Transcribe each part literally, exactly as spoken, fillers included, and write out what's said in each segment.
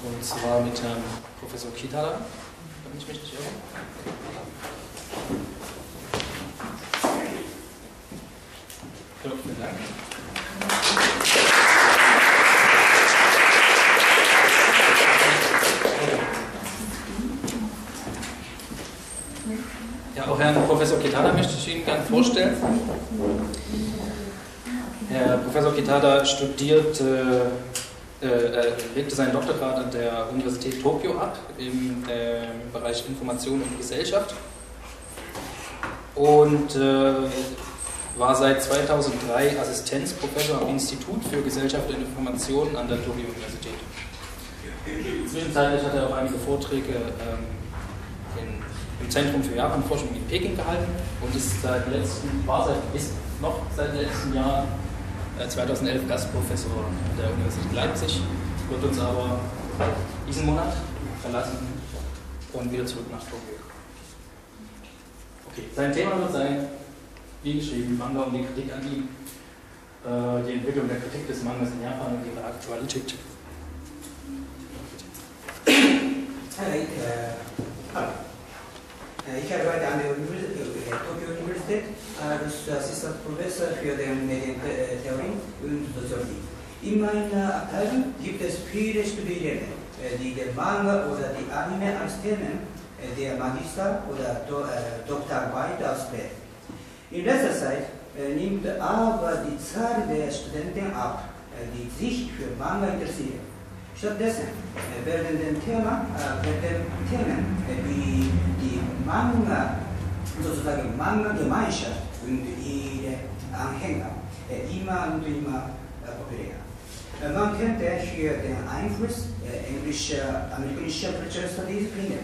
Und zwar mit Herrn Professor Kitada, wenn ich mich nicht irre. Ja, vielen Dank. Ja, auch Herrn Professor Kitada möchte ich Ihnen gerne vorstellen. Herr Professor Kitada studiert, äh, äh, legte seinen Doktorgrad an der Universität Tokio ab im äh, Bereich Information und Gesellschaft und äh, war seit zweitausenddrei Assistenzprofessor am Institut für Gesellschaft und Information an der Tokio-Universität. Zwischenzeitlich hat er auch einige Vorträge ähm, in, im Zentrum für Japanforschung in Peking gehalten und ist seit letzten, war seit, ist noch seit letzten Jahr zweitausendelf Gastprofessor der Universität Leipzig, wird uns aber diesen Monat verlassen und wieder zurück nach Tokio. Okay, sein Thema wird sein, wie geschrieben, Manga und die Kritik an ihm, äh, die Entwicklung der Kritik des Mangas in Japan und ihre Aktualität. Ich arbeite an der Tokyo Universität als Assistant Professor für die Medientheorie und Soziologie. In meiner Abteilung gibt es viele Studierende, die den Manga oder die Anime als Themen der Magister- oder Doktorarbeit auswählen. In letzter Zeit nimmt aber die Zahl der Studenten ab, die sich für Manga interessieren. Stattdessen werden den Thema, äh, werden Themen wie die Manga, sozusagen Manga-Gemeinschaft und ihre Anhänger äh, immer und immer äh, populärer. Äh, man könnte hier den Einfluss äh, englischer, amerikanischer Cultural Studies finden.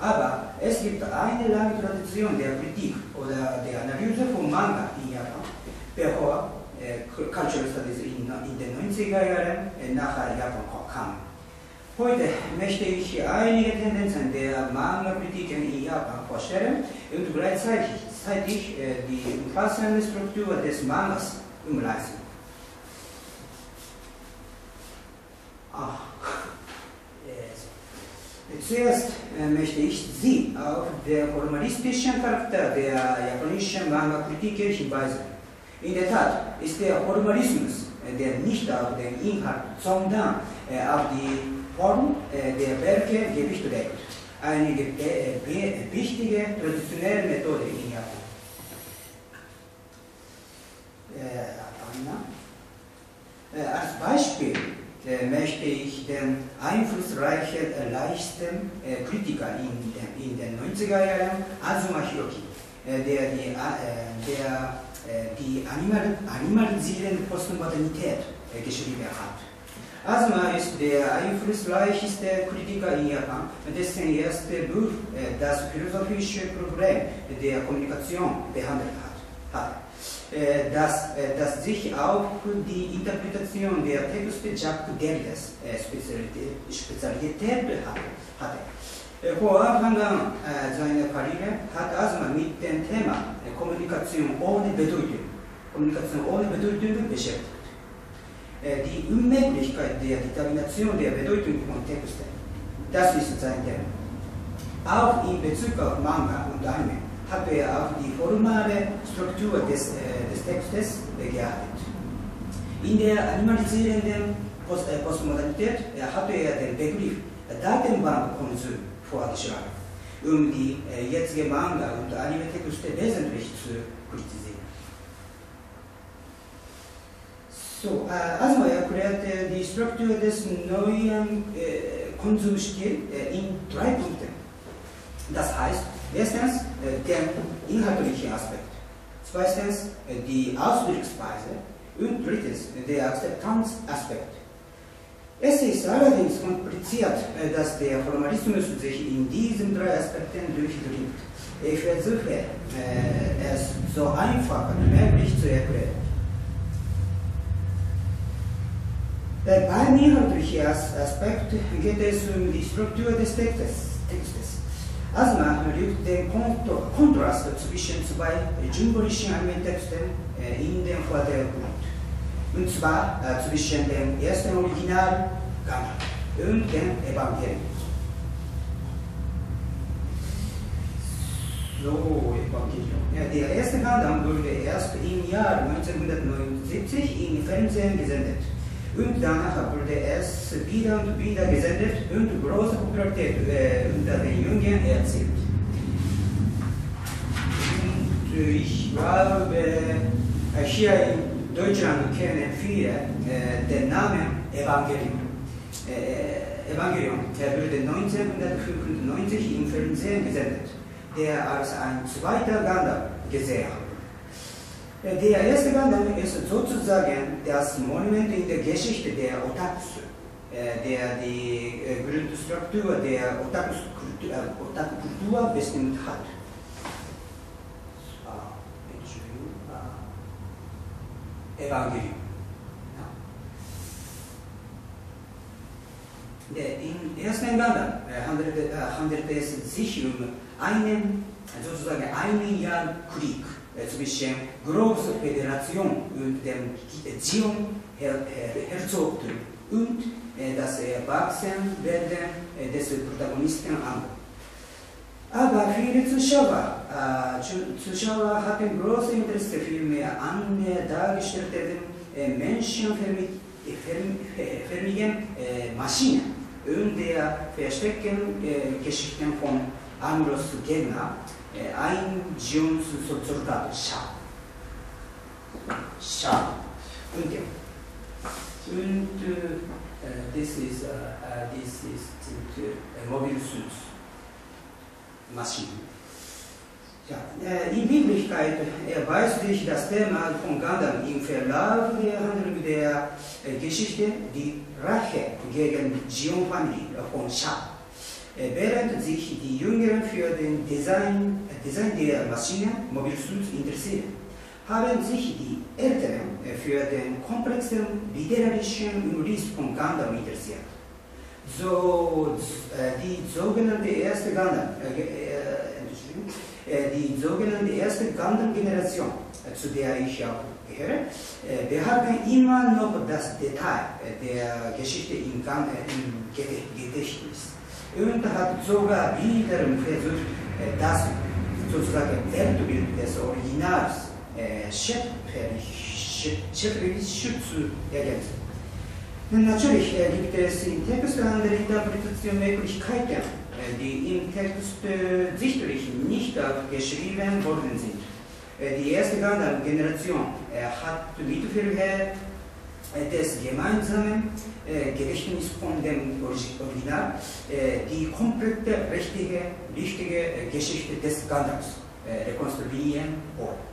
Aber es gibt eine lange Tradition der Kritik oder der Analyse von Manga in Japan, bevor äh, Cultural Studies in, in den neunziger Jahren äh, nach Japan kommt. Heute möchte ich einige Tendenzen der Manga-Kritiken in Japan vorstellen und gleichzeitig die umfassende Struktur des Mangas umreißen. Ah. Zuerst möchte ich Sie auf den formalistischen Charakter der japanischen Manga-Kritiken hinweisen. In der Tat ist der Formalismus, der nicht auf den Inhalt, sondern äh, auf die Form äh, der Werke Gewicht legt. Eine äh, wichtige traditionelle Methode in Japan. Äh, äh, als Beispiel äh, möchte ich den einflussreichen äh, leichten äh, Kritiker in, in den neunziger Jahren, Azuma Hiroki, äh, der die äh, der die Animal, animalisierende Postmodernität äh, geschrieben hat. Azuma ist der einflussreichste Kritiker in Japan, dessen erstes Buch äh, das philosophische Problem der Kommunikation behandelt hat, hat. Äh, das, äh, das sich auf die Interpretation der Texte Jacques Derridas äh, Spezialität, Spezialität hatte. Vor Anfang an äh, seiner Karriere hat Azuma mit dem Thema äh, Kommunikation ohne Bedeutung, Kommunikation ohne Bedeutung beschäftigt. Äh, die Unmöglichkeit der Determination der Bedeutung von Texten, das ist sein Thema. Auch in Bezug auf Manga und Anime hat er auf die formale Struktur des, äh, des Textes äh, geachtet. In der animalisierenden Post, äh, Postmodernität äh, hat er den Begriff Datenbankkonsum vorgeschlagen, um die äh, jetzige Manga- und Anime-Texte wesentlich zu kritisieren. So, äh, Azuma erklärte die Struktur des neuen äh, Konsumstils äh, in drei Punkten. Das heißt, erstens äh, den inhaltlichen Aspekt, zweitens äh, die Ausdrucksweise und drittens äh, der Akzeptanzaspekt. Es ist allerdings kompliziert, dass der Formalismus sich in diesen drei Aspekten durchdringt. Ich versuche, äh, es so einfach wie möglich zu erklären. Äh, beim inhaltlichen Aspekt geht es um die Struktur des Textes. Textes. Azuma legt den Kontrast zwischen zwei symbolischen Anime-Texten äh, in den Vordergrund. Und zwar äh, zwischen dem ersten Original Dünn den Evangelium. So, Evangelium. Ja, der erste Band wurde erst im Jahr neunzehnhundertneunundsiebzig im Fernsehen gesendet. Und danach wurde es wieder und wieder gesendet und große Popularität äh, unter den Jungen erzielt. Und ich glaube, hier in Deutschland kennen viele äh, den Namen Evangelium. Äh, Evangelium wurde neunzehnhundertfünfundneunzig im Fernsehen gesendet, der als ein zweiter Gundam gesehen hat. Der erste Gundam ist sozusagen das Monument in der Geschichte der Otakus, der die Grundstruktur der Otaku-Kultur bestimmt hat. Evangelium. Im ersten Gundam handelt es sich um einen, sozusagen einen Jahrkrieg zwischen Großer Föderation und dem Zion-Herzogtum und das Erwachsenwerden des Protagonisten an. Aber viele Zuschauer, äh, Zuschauer hatten großes Interesse vielmehr an der dargestellten äh, menschenförmigen äh, Maschinen und der versteckten äh, Geschichten von Anglos Gegner. Ein Jungs-Soldat, Schab. Schab. Und ja. Und das ist ein Mobilsuit-Maschine. In Wirklichkeit erweist sich das Thema von Gundam im Verlauf der Handlung der Geschichte die Rache gegen die Jion-Familie von Schab. Während sich die Jüngeren für den Design, Design der Maschine Mobilsuits interessieren, haben sich die Älteren für den komplexen literarischen Umriss von Gundam interessiert. So, die sogenannte erste Gundam, äh, die sogenannte erste Gundam-Generation, zu der ich auch gehöre, behalten immer noch das Detail der Geschichte im Gedächtnis. Und hat sogar wiederum versucht, das sozusagen Weltbild des Originals äh, schöpferisch zu ergänzen. Natürlich äh, gibt es im Text andere Interpretationsmöglichkeiten, äh, die im Text äh, sicherlich nicht aufgeschrieben worden sind. Äh, die erste Gundam-Generation äh, hat mit Hilfe des gemeinsamen äh, Gedächtnis von dem Original äh, die komplette, richtige, richtige äh, Geschichte des Gundams äh, rekonstruieren wollen.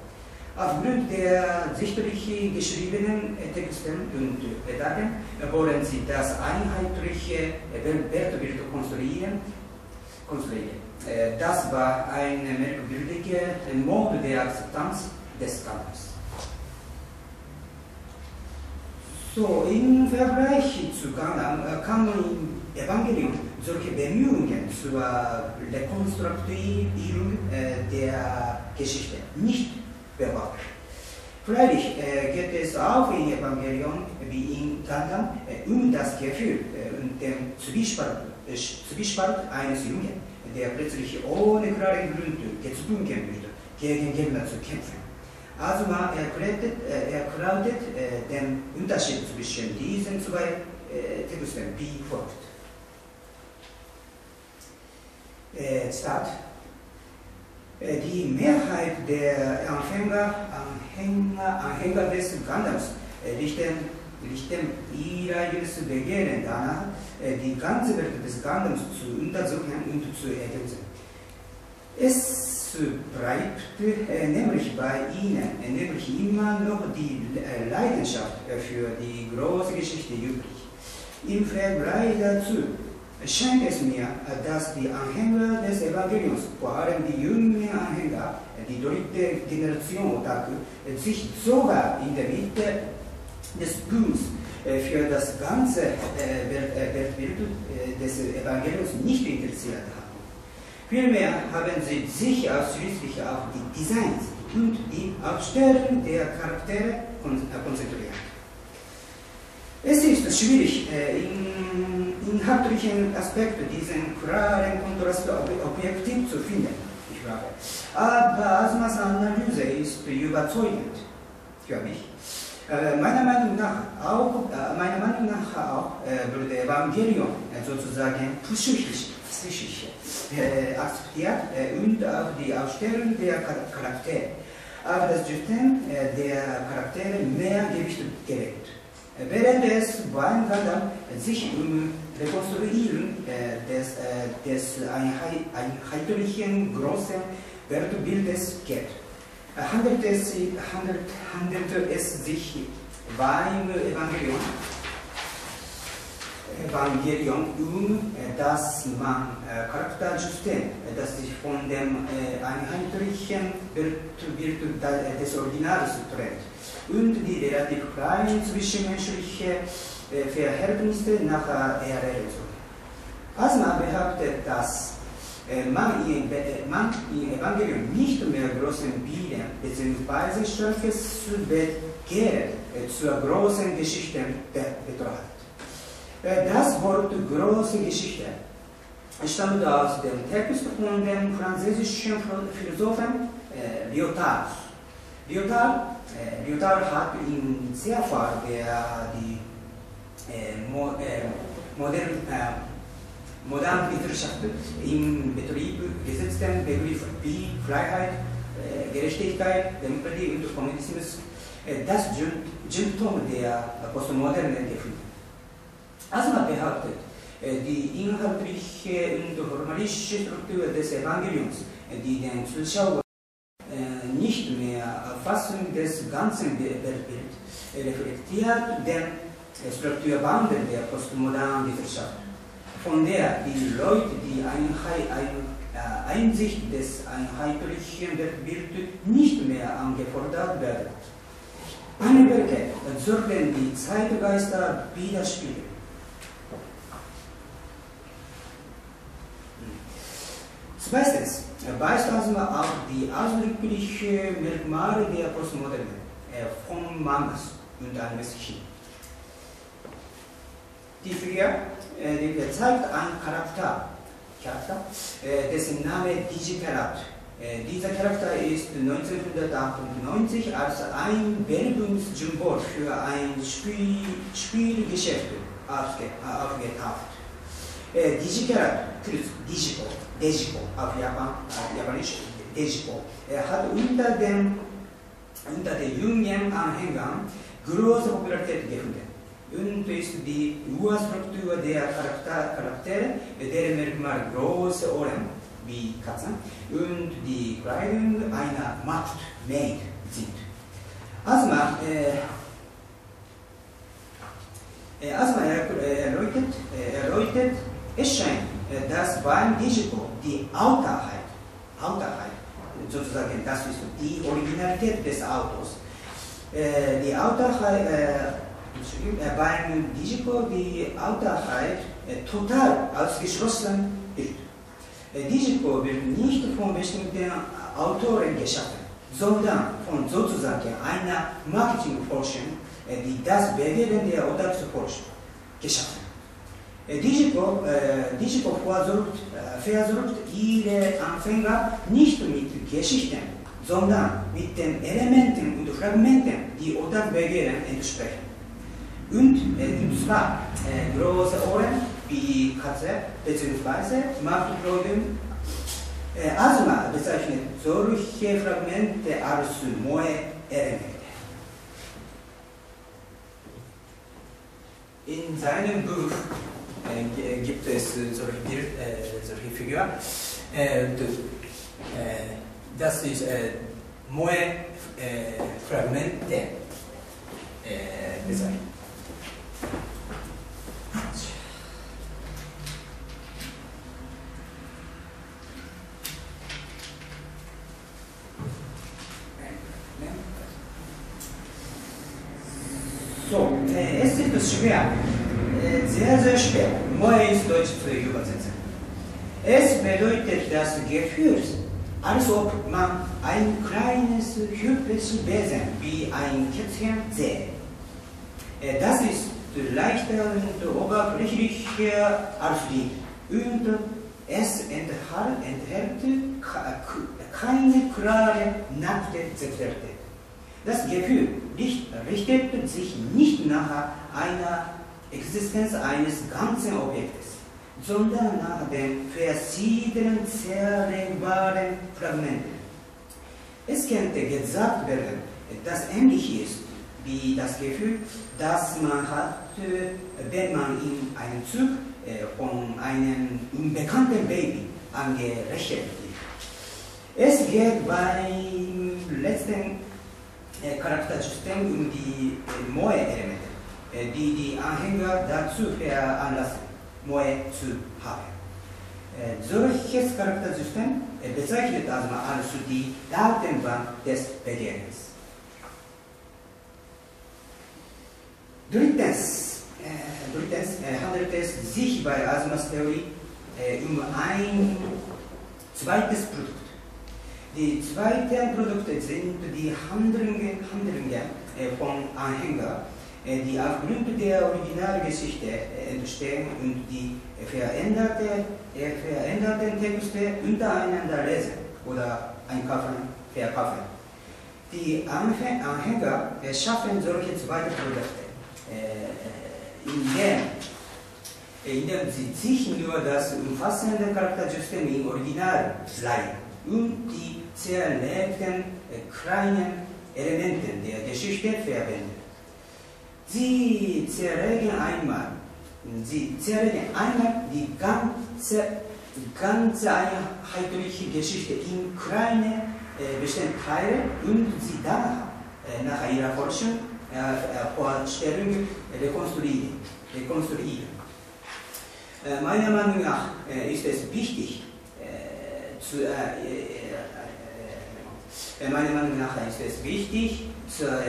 Aufgrund der sichtlich geschriebenen äh, Texte und äh, Daten äh, wollen sie das einheitliche äh, Wertbild konstruieren. konstruieren. Äh, das war ein merkwürdiger Mode der Akzeptanz des Gundams. So, im Vergleich zu Gundam kann man im Evangelium solche Bemühungen zur Rekonstruierung äh, der Geschichte nicht beobachten. Freilich äh, geht es auch im Evangelium wie in Gundam äh, um das Gefühl äh, und den Zwiespalt, äh, Zwiespalt eines Jungen, der plötzlich ohne klaren Grund gezwungen wird, gegen Gegner zu kämpfen. Azuma erklärt äh, den Unterschied zwischen diesen zwei äh, Texten wie folgt. Äh, Start. Äh, die Mehrheit der Anfänger, Anhänger, Anhänger des Gundams äh, richten, richten ihr Begehren danach, äh, die ganze Welt des Gundams zu untersuchen und zu ergänzen. Es bleibt äh, nämlich bei ihnen, äh, nämlich immer noch die äh, Leidenschaft für die große Geschichte übrig. Im Vergleich dazu scheint es mir, dass die Anhänger des Evangeliums, vor allem die jungen Anhänger, die dritte Generation Otaku, sich sogar in der Mitte des Booms äh, für das ganze äh, Weltbild äh, des Evangeliums nicht interessiert haben. Vielmehr haben sie sich ausschließlich auf die Designs und die Aufstellung der Charaktere konzentriert. Es ist schwierig, in inhaltlichen Aspekte, diesen klaren Kontrast objektiv zu finden. Ich glaube. Aber Azumas Analyse ist überzeugend für mich. Äh, meiner Meinung nach auch, äh, meiner Meinung nach auch äh, würde Evangelion äh, sozusagen psychisch, psychisch äh, akzeptiert äh, und auch die Aufstellung der Charaktere. Aber das System äh, der Charaktere mehr Gewicht gelegt. Äh, während es beim Gundam sich um Rekonstruieren äh, des, äh, des einheitlichen großen Weltbildes geht. Handelt es, handelt, handelt es sich beim Evangelium, Evangelium um das man, äh, Charaktersystem, das sich von dem äh, einheitlichen Bild des Originals trennt und die relativ kleinen zwischenmenschlichen äh, Verhältnisse nach der Religion. Asma behauptet, dass man im Evangelium nicht mehr großen Bilder bzw. Schöpfes Begehren zur großen Geschichte betrachtet. Das Wort große Geschichte stammt aus dem Text von dem französischen Philosophen äh, Lyotard. Lyotard, äh, Lyotard hat in sehr Fall der, die äh, Mo, äh, modernen äh, modernen Wissenschaften im Betrieb gesetzten Begriffe wie Freiheit, äh, Gerechtigkeit, Demokratie und Kommunismus, äh, das Symptom der postmodernen definiert. Asma behauptet, äh, die inhaltliche und formalische Struktur des Evangeliums, die den Zuschauer äh, nicht mehr Erfassung des ganzen Weltbilds äh, reflektiert, den äh, Strukturwandel der postmodernen Wissenschaft, von der die Leute die Einheit, ein, äh, Einsicht des einheitlichen Weltbildes nicht mehr angefordert werden. Meine Werke sollten die Zeitgeister widerspiegeln. Zweitens weist Asuma auf die ausdrücklichen Merkmale der Postmoderne äh, von Mangas und Animes hin. Die Figur äh, zeigt einen Charakter, Charakter äh, dessen Name Di Gi Charat. Äh, dieser Charakter ist neunzehnhundertachtundneunzig als ein Werbungssymbol für ein Spiel, Spielgeschäft aufgetaucht. Äh, Di Gi Charat, Digipo, Digipo, auf Japan, äh, Japanisch, Digipo, er hat unter den unter den jungen Anhängern große Popularität gefunden. Und ist die Urstruktur der Charakter, Charaktere, der Merkmal große Ohren wie Katzen und die Kleidung einer Machtmaid sind. Asma äh, Asma erläutert, erläutert, es scheint, dass beim Digico die Autoheit, Autoheit, sozusagen das ist die Originalität des Autos, äh, die Autoheit, äh, beim Digico die Autoheit äh, total ausgeschlossen wird. Äh, Digico wird nicht von bestimmten Autoren geschaffen, sondern von sozusagen einer Marketingforschung, äh, die das Begehren der Otaku-Forschung geschaffen. Äh, Digico, äh, Digico versucht, äh, versucht ihre Anfänger nicht mit Geschichten, sondern mit den Elementen und Fragmenten, die Otaku-Begehren entsprechen. Und äh, zwar äh, große Ohren wie Katze bzw. Marktproblem. Äh, Asuma bezeichnet solche Fragmente als Moe-Elemente. In seinem Buch äh, gibt es solche, äh, solche Figuren. Äh, das ist äh, Moe-Fragmente äh, bezeichnet. So, äh, es ist schwer, äh, sehr, sehr schwer, Moe ins Deutsch zu übersetzen. Es bedeutet das Gefühl, als ob man ein kleines, hübsches Wesen wie ein Kätzchen sähe. Äh, das ist leichter und oberflächlicher als die, und es enthält keine klare, nackte Selbstwerte. Das Gefühl richtet sich nicht nach einer Existenz eines ganzen Objektes, sondern nach den verschiedenen zerlegbaren Fragmenten. Es könnte gesagt werden, dass ähnlich ist wie das Gefühl, das man hat, wenn man in einem Zug von einem unbekannten Baby angelächelt wird. Es geht beim letzten Charaktersystem um die Moe-Elemente, die die Anhänger dazu veranlassen, Moe zu haben. Solches Charaktersystem bezeichnet Azuma als die Datenbank des Begehrens. Drittens, äh, drittens äh, handelt es sich bei Azumas Theorie äh, um ein zweites Produkt. Die zweiten Produkte sind die Handlungen, Handlungen äh, von Anhängern, äh, die aufgrund der Originalgeschichte äh, entstehen und die äh, veränderte, äh, veränderten Texte untereinander lesen oder einkaufen, verkaufen. Die Anhänger äh, schaffen solche zweite Produkte, indem in sie sich nur das umfassende Charaktersystem im Original leihen und die zerlegten äh, kleinen Elemente der Geschichte verwenden. Sie zerlegen einmal, sie zerlegen einmal die ganze, ganze einheitliche Geschichte in kleine äh, Bestandteile und sie danach, äh, nach ihrer Forschung, Vorstellung rekonstruieren. rekonstruieren. Meiner Meinung nach ist es wichtig, äh, zu, äh, äh, meiner Meinung nach ist es wichtig, zur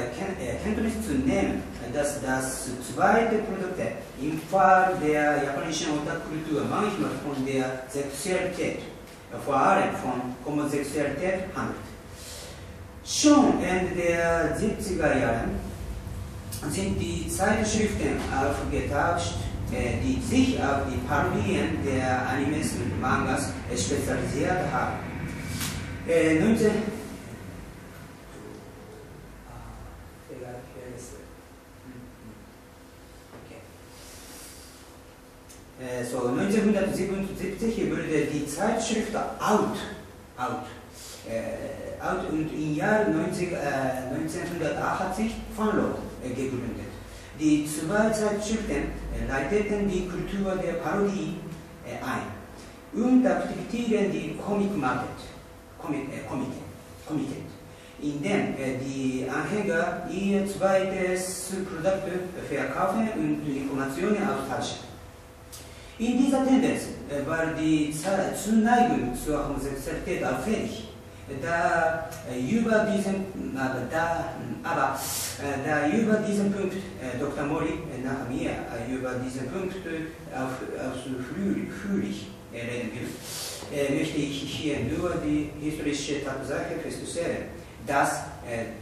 Kenntnis zu nehmen, dass das zweite Produkt im Fall der japanischen Otaku-Kultur manchmal von der Sexualität, vor allem von Homosexualität handelt. Schon Ende der siebziger Jahre sind die Zeitschriften aufgetauscht, die sich auf die Parodien der Animes und Mangas spezialisiert haben. neunzehnhundertsiebenundsiebzig wurde die Zeitschrift Out, Out, Out und im Jahr neunzehnhundertachtzig verloren gegründet. Die zwei Zeitschriften leiteten die Kultur der Parodie ein und aktivierten die Comic Market, Comic, äh, Comic, Comic, indem die Anhänger ihr zweites Produkt verkaufen und Informationen austauschen. In dieser Tendenz war die Zuneigung zur Homosexualität auffällig. Da über diesen, aber da, aber, da über diesen Punkt Doktor Mori nach mir über diesen Punkt ausführlich reden will, möchte ich hier nur die historische Tatsache feststellen, dass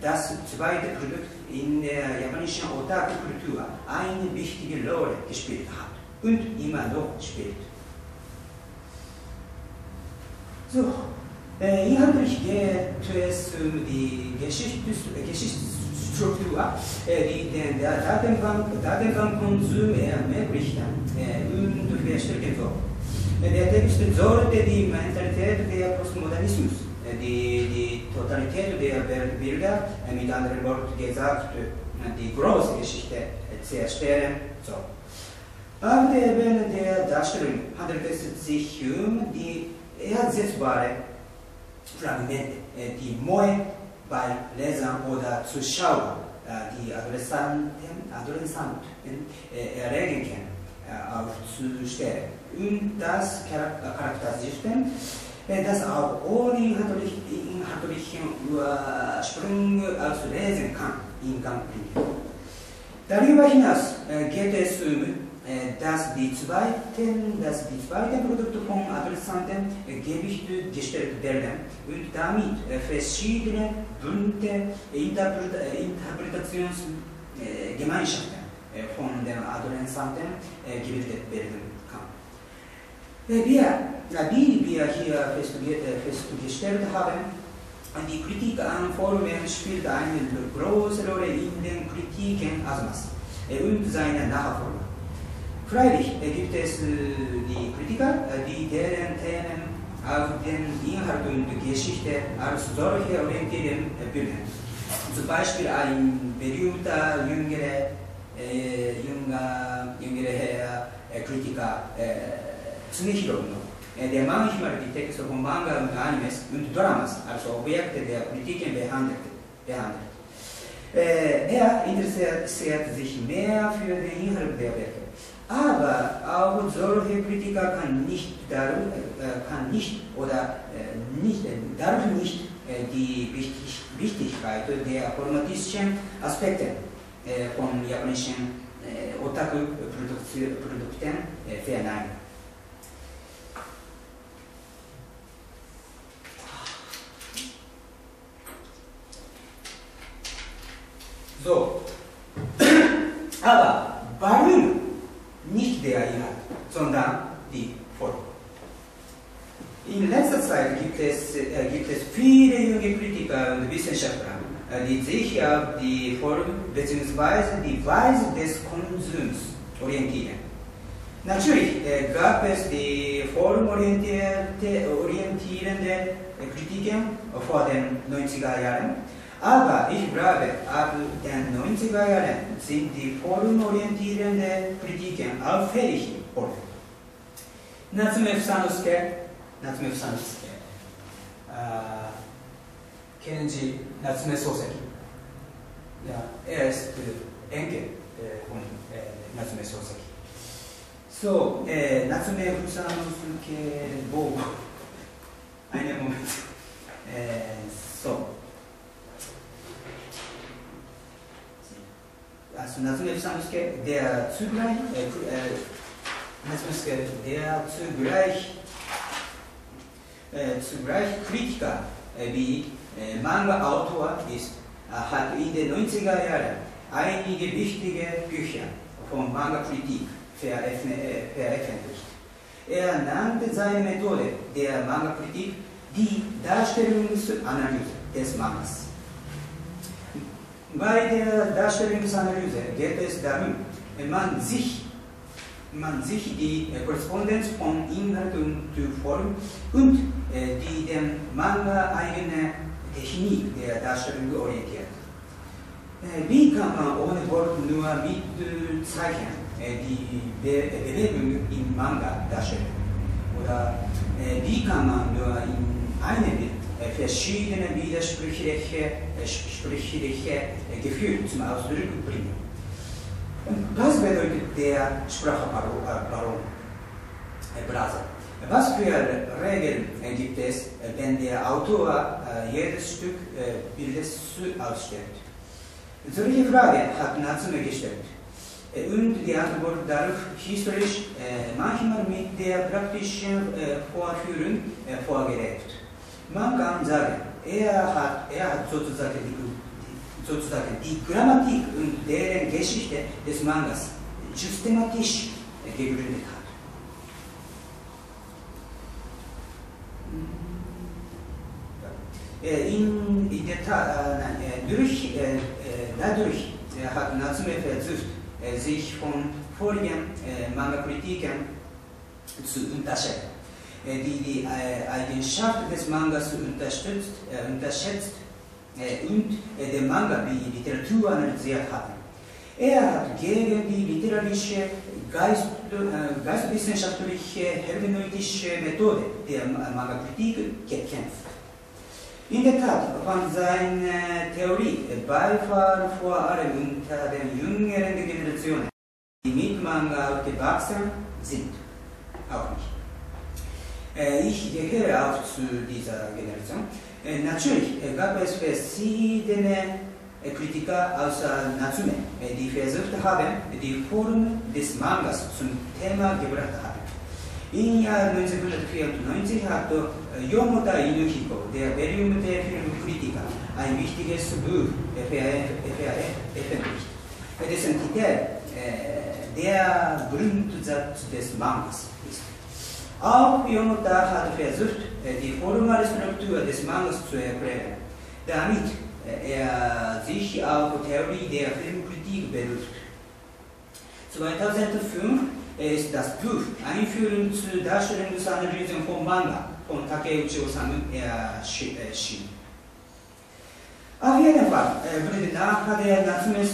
das zweite Produkt in der japanischen Otaku-Kultur eine wichtige Rolle gespielt hat und immer noch spielt. So. Inhaltlich geht es um die Geschichtsstruktur, die den Datenbankkonsum ermöglicht und verstärken soll. Der Text sollte die Mentalität der Postmodernismus, die Totalität der Bilder, mit anderen Worten gesagt, die große Geschichte zerstören soll. Auf der Ebene der Darstellung handelt es sich um die ersetzbare Fragmente, die Moe bei Lesern oder Zuschauern, die Adressaten erregen können, aufzustellen. Und das Charaktersystem, das auch ohne inhaltlichen Ursprung auslesen kann, in Gang bringen. Darüber hinaus geht es um dass die zweiten, dass die zweiten Produkte von Adressanten Gewicht gestellt werden und damit verschiedene bunte Interpretationsgemeinschaften えー、本でのアドレンさんてん、えー、ギビルデベルデンカン。Wir, die wir hier festgestellt haben, die Kritik an Formen spielt eine große Rolle in den Kritiken Asumas und seiner Nachfolger. Freilich gibt es die Kritiker, die deren Themen auf den Inhalt und Geschichte als solche orientieren würden. Zum Beispiel ein berühmter jüngere, äh, jünger, jüngere Herr, äh, Kritiker äh, Tsunehiro, äh, der manchmal die Texte von Manga und Animes und Dramas als Objekte der Kritiken behandelt. behandelt. Äh, er interessiert sich mehr für den Inhalt der Werke. Aber auch solche Kritiker kann nicht, darüber, kann nicht oder nicht, darf nicht die Wichtig Wichtigkeit der formatistischen Aspekte von japanischen Otaku-Produkten verneinen. So, aber warum? Nicht der Inhalt, sondern die Form. In letzter Zeit gibt es, äh, gibt es viele junge Kritiker und Wissenschaftler, äh, die sich auf die Form bzw. die Weise des Konsums orientieren. Natürlich äh, gab es die formorientierende Kritiken vor den neunziger Jahren, aber ich glaube, ab den neunziger Jahren sind die formorientierenden Kritiken auffällig geworden. Natsume Fusanosuke, Natsume Fusanosuke, äh, kennen Sie Natsume Soseki? Ja, er ist äh, Enkel äh, von äh, Natsume Soseki. So, äh, Natsume Fusanosuke, wo? Einen Moment. Äh, so. Also Natsume Fusanosuke, der zugleich, äh, äh, Natsume Fusanosuke, der zugleich, äh, zugleich Kritiker äh, wie äh, Manga-Autor ist, äh, hat in den neunziger Jahren einige wichtige Bücher von Manga-Kritik veröffentlicht. Er nannte seine Methode der Manga-Kritik die Darstellungsanalyse des Mangas. Bei der Darstellungsanalyse geht es darum, man sich, man sich die Korrespondenz von Inhalt und Form und die dem Manga eigene Technik der Darstellung orientiert. Wie kann man ohne Wort nur mit Zeichen die Bewegung im Manga darstellen? Oder wie kann man nur in einem Bild verschiedene widersprüchliche äh, Gefühle zum Ausdruck bringen. Und das bedeutet der Sprachbaron, äh, Brasa. Was für Regeln äh, gibt es, äh, wenn der Autor äh, jedes Stück äh, Bildes ausstellt? Solche Frage hat Natsume gestellt. Äh, und die Antwort darauf historisch äh, manchmal mit der praktischen äh, Vorführung äh, vorgelegt. Man kann sagen, er hat, er hat sozusagen, die, sozusagen die Grammatik und deren Geschichte des Mangas systematisch gegründet hat. In, in der Tat, äh, durch, äh, dadurch hat Natsume versucht, sich von vorigen äh, Manga-Kritiken zu unterscheiden, die die Eigenschaft des Mangas unterstützt, äh, unterschätzt äh, und äh, den Manga wie Literatur analysiert hatten. Er hat gegen die literarische, Geist, äh, geistwissenschaftliche, hermeneutische Methode der Manga-Kritik gekämpft. In der Tat fand seine Theorie Beifall vor allem unter den jüngeren Generationen, die mit Manga aufgewachsen sind, auch nicht. Ich gehöre auch zu dieser Generation. Natürlich gab es verschiedene Kritiker außer Natsume, die versucht haben, die Form des Mangas zum Thema gebracht haben. Im Jahr neunzehnhundertvierundneunzig hat Yomota Inukiko, der berühmte Filmkritiker, ein wichtiges Buch veröffentlicht, dessen Titel uh, they are brilliant that these mangas. Auch Yomota hat versucht, die formale Struktur des Mangas zu erklären, damit er sich auf Theorie der Filmkritik beruft. zweitausendfünf ist das Buch Einführung zur Darstellungsanalyse von Manga von Takeuchi Osamu erschienen. Auf jeden Fall wurde nach der Natsumes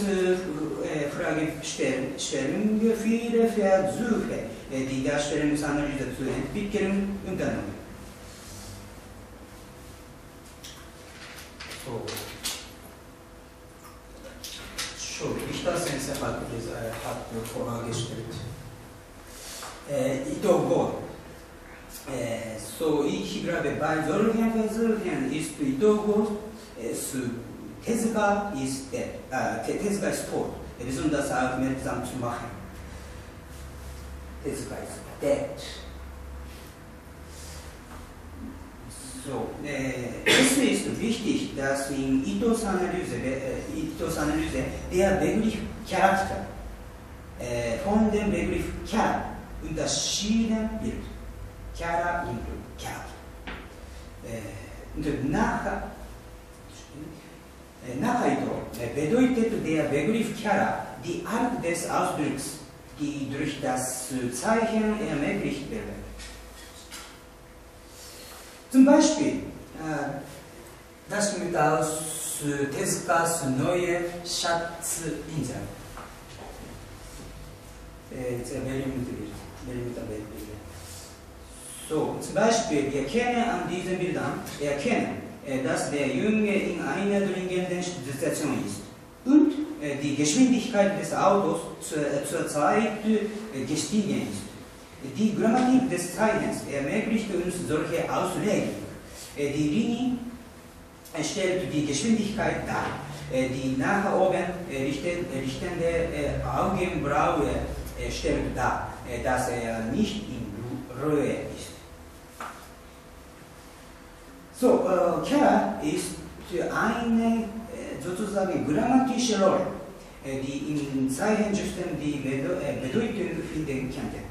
Fragestellung viele Versuche, die Darstellungsanalyse zu entwickeln, unternommen. So. Schon, Richter-Sensei hat mir vorgestellt. Äh, Itogo. Äh, so, ich glaube, bei solchen Versuchen ist Itogo äh, zu Tezuka ist dead, äh, Tezuka ist tot, äh, besonders aufmerksam zu machen. Tezuka ist dead. So, äh, es ist wichtig, dass in Itos Analyse, äh, Itos Analyse der Begriff Charakter äh, von dem Begriff Chara unterschieden wird. Chara und Charakter. Äh, und nach, äh, nach Ito äh, bedeutet der Begriff Chara die Art des Ausdrucks, die durch das Zeichen ermöglicht wird. Zum Beispiel, äh, das mit aus äh, Tezukas neue Schatzinsel. Äh, so, zum Beispiel, wir können an diesen Bildern erkennen, äh, dass der Junge in einer dringenden Situation ist und äh, die Geschwindigkeit des Autos zu, äh, zur Zeit äh, gestiegen ist. Die Grammatik des Zeichens ermöglicht uns solche Auslegung. Die Linie stellt die Geschwindigkeit dar. Die nach oben richtende Augenbraue stellt dar, dass er nicht in Ruhe ist. So, Chara ist eine sozusagen grammatische Rolle, die im Zeichensystem die Bedeutung finden kann.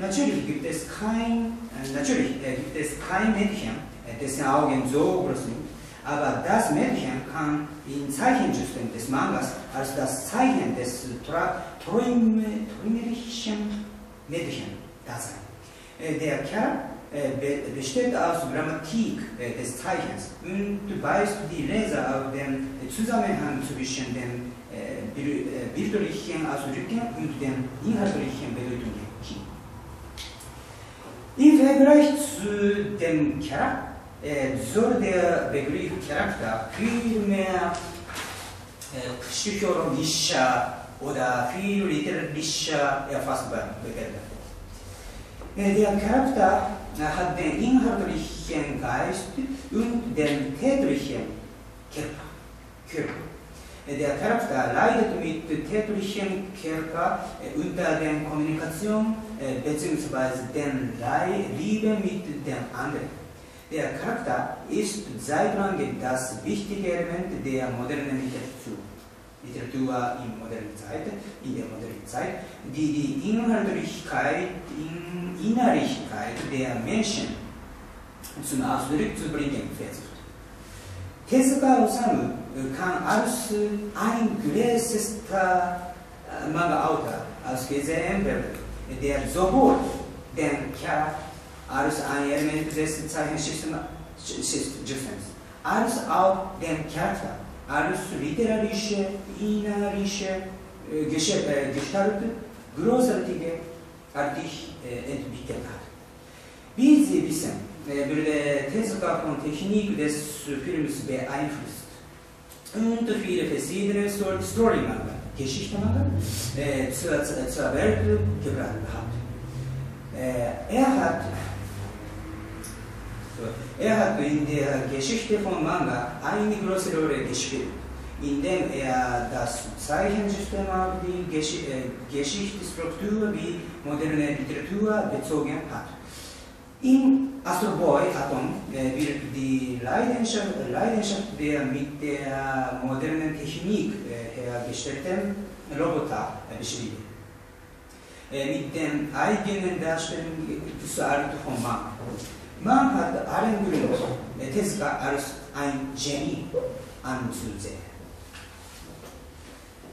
Natürlich gibt es kein, natürlich gibt es kein Mädchen, dessen Augen so groß sind, aber das Mädchen kann im Zeichensystem des Mangas als das Zeichen des träumerischen Mädchen da sein. Der Kerl besteht aus Grammatik des Zeichens und weist die Leser auf den Zusammenhang zwischen den bildlichen Ausdrücken und den inhaltlichen Bedeutungen. Im Vergleich zu dem Charakter äh, soll der Begriff Charakter viel mehr äh, psychologischer oder viel literarischer erfasst werden. Äh, der Charakter äh, hat den inhaltlichen Geist und den tätlichen Körper. Äh, der Charakter leidet mit tätlichen Körper äh, unter den Kommunikation beziehungsweise den Liebe mit dem anderen. Der Charakter ist seit langem das wichtige Element der modernen Literatur. Literatur in moderner Zeit, in der modernen Zeit, die die Inhaltlichkeit, die Innerlichkeit der Menschen zum Ausdruck zu bringen versucht. Tezuka Osamu kann als ein größter Manga-Autor ausgesehen werden, der sowohl den Charakter als ein Element des Zeichensystems, als auch den Charakter als literarische, innerliche äh, äh, Gestalt großartige artig äh, entwickelt hat. Wie Sie wissen, äh, wurde Tezuka von Technik des Films beeinflusst und viele verschiedene Story-Manga, Geschichtenmanga, äh, zur, zur Welt gebracht hat. Äh, er, hat so, er hat in der Geschichte von Manga eine große Rolle gespielt, indem er das Zeichensystem auf die Gesch äh, Geschichtsstruktur wie moderne Literatur bezogen hat. In Astro Boy Atom äh, wird die Leidenschaft, Leidenschaft der mit der modernen Technik äh, hergestellten Roboter beschrieben. Mit den eigenen Darstellungen zu alt von Mann. Man hat allen Grund, Tezuka als ein Genie anzusehen.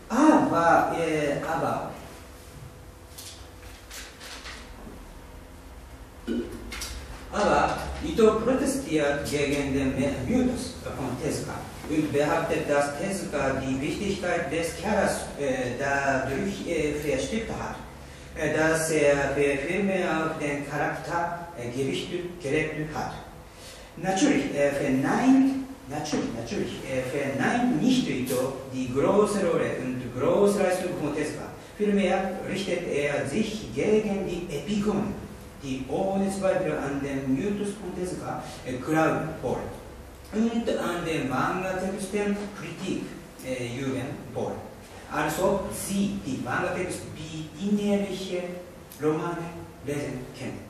Aber, äh, aber, aber Ito protestiert gegen den Mythos von Tezuka und behauptet, dass Tezuka die Wichtigkeit des Charakters äh, dadurch äh, versteckt hat, dass er viel mehr auf den Charakter äh, gerichtet hat. Natürlich äh, verneint Natürlich, natürlich äh, verneint nicht Ito die große Rolle und große Leistung von Tezuka. Vielmehr richtet er sich gegen die Epigonen, die ohne Zweifel an den Mythos von Tezuka äh, glauben wollen und an den Manga-Texten Kritik äh, üben wollen. Also sie, die Manga-Texte, die innerliche Romane lesen können.